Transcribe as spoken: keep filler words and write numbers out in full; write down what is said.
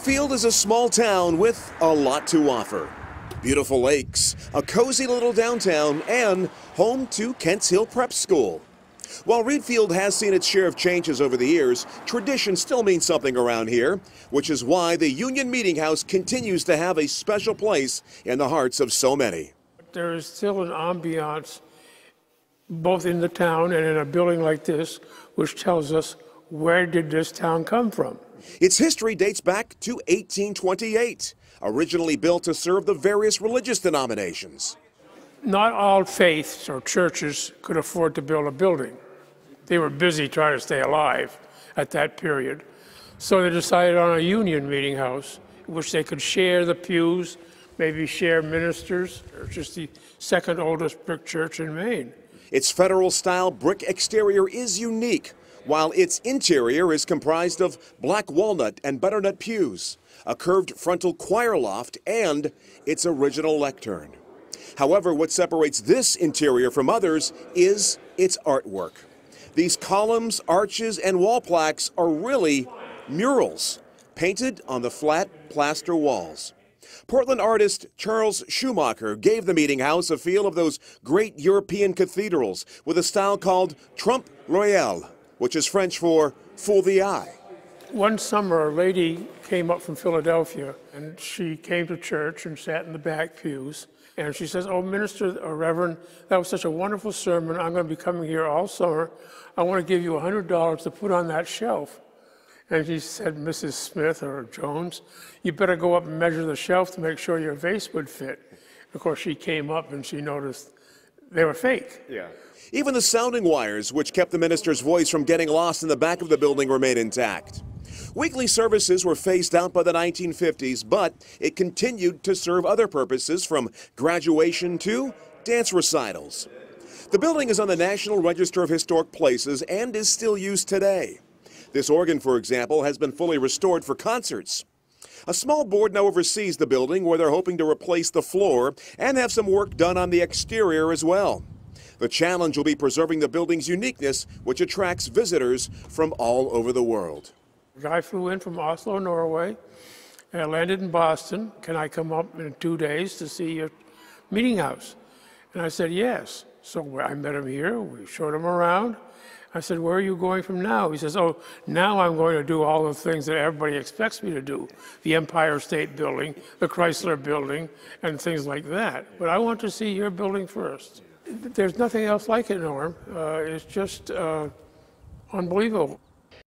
Readfield is a small town with a lot to offer. Beautiful lakes, a cozy little downtown, and home to Kent's Hill Prep School. While Readfield has seen its share of changes over the years, tradition still means something around here, which is why the Union Meeting House continues to have a special place in the hearts of so many. There is still an ambiance, both in the town and in a building like this, which tells us, where did this town come from? Its history dates back to eighteen twenty-eight, originally built to serve the various religious denominations. Not all faiths or churches could afford to build a building. They were busy trying to stay alive at that period. So they decided on a union meeting house in which they could share the pews, maybe share ministers. It's just the second oldest brick church in Maine. Its federal-style brick exterior is unique, while its interior is comprised of black walnut and butternut pews, a curved frontal choir loft, and its original lectern. However, what separates this interior from others is its artwork. These columns, arches, and wall plaques are really murals painted on the flat plaster walls. Portland artist Charles Schumacher gave the meeting house a feel of those great European cathedrals with a style called Trump Royale, which is French for "fool the eye." One summer, a lady came up from Philadelphia, and she came to church and sat in the back pews, and she says, "Oh, Minister or Reverend, that was such a wonderful sermon. I'm going to be coming here all summer. I want to give you one hundred dollars to put on that shelf." And she said, "Missus Smith or Jones, you better go up and measure the shelf to make sure your vase would fit." Of course, she came up and she noticed they were fake. Yeah. Even the sounding wires, which kept the minister's voice from getting lost in the back of the building, remain intact. Weekly services were phased out by the nineteen fifties, but it continued to serve other purposes, from graduation to dance recitals. The building is on the National Register of Historic Places and is still used today. This organ, for example, has been fully restored for concerts. A small board now oversees the building, where they're hoping to replace the floor and have some work done on the exterior as well. The challenge will be preserving the building's uniqueness, which attracts visitors from all over the world. I flew in from Oslo, Norway, and I landed in Boston. "Can I come up in two days to see your meeting house?" And I said, "Yes." So I met him here. We showed him around. I said, "Where are you going from now?" He says, "Oh, now I'm going to do all the things that everybody expects me to do. The Empire State Building, the Chrysler Building, and things like that. But I want to see your building first." There's nothing else like it, Norm. Uh, it's just uh, unbelievable.